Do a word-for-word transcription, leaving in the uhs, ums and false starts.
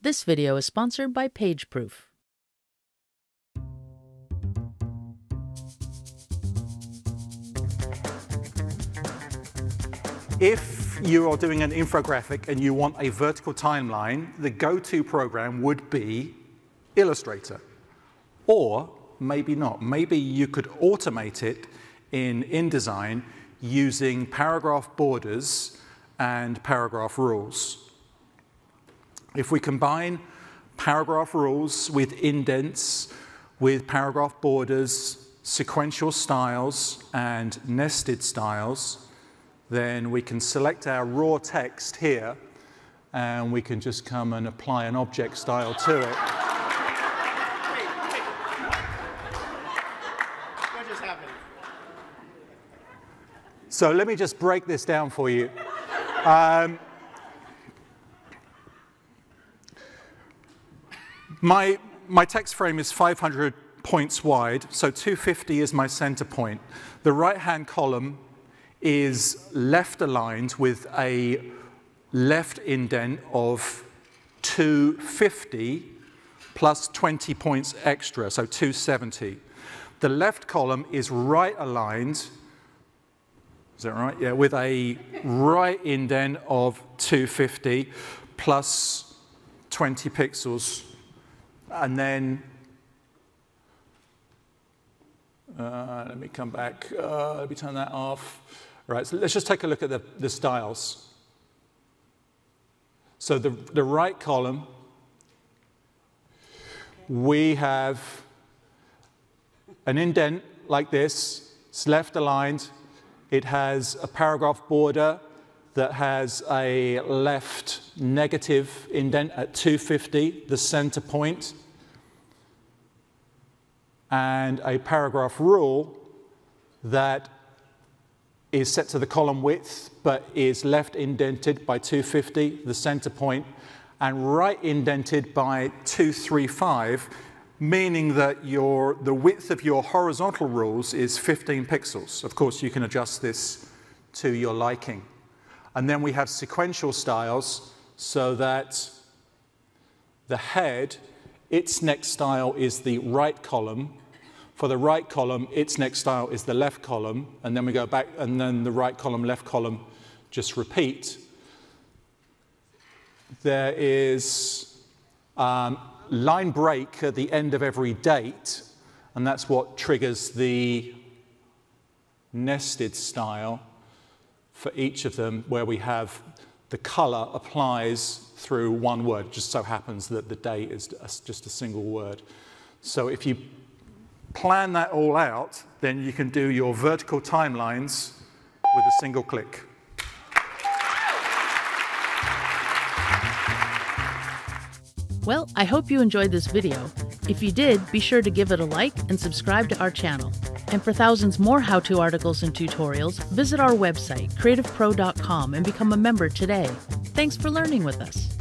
This video is sponsored by PageProof. If you are doing an infographic and you want a vertical timeline, the go-to program would be Illustrator. Or maybe not. Maybe you could automate it in InDesign using paragraph borders and paragraph rules. If we combine paragraph rules with indents, with paragraph borders, sequential styles, and nested styles, then we can select our raw text here, and we can just come and apply an object style to it. What just happened? So let me just break this down for you. Um, My, my text frame is five hundred points wide, so two hundred fifty is my center point. The right-hand column is left aligned with a left indent of two hundred fifty plus twenty points extra, so two hundred seventy. The left column is right aligned, is that right? Yeah, with a right indent of two hundred fifty plus twenty pixels. And then, uh, let me come back, uh, let me turn that off. All right, so let's just take a look at the, the styles. So the, the right column, we have an indent like this, it's left aligned, it has a paragraph border that has a left negative indent at two hundred fifty, the center point, and a paragraph rule that is set to the column width but is left indented by two hundred fifty, the center point, and right indented by two hundred thirty-five, meaning that your, the width of your horizontal rules is fifteen pixels. Of course, you can adjust this to your liking. And then we have sequential styles so that the head, its next style is the right column. For the right column, its next style is the left column. And then we go back and then the right column, left column just repeat. There is um, line break at the end of every date. And that's what triggers the nested style for each of them, where we have the color applies through one word. It just so happens that the date is just a single word. So if you plan that all out, then you can do your vertical timelines with a single click. Well, I hope you enjoyed this video. If you did, be sure to give it a like and subscribe to our channel. And for thousands more how-to articles and tutorials, visit our website, creative pro dot com, and become a member today. Thanks for learning with us.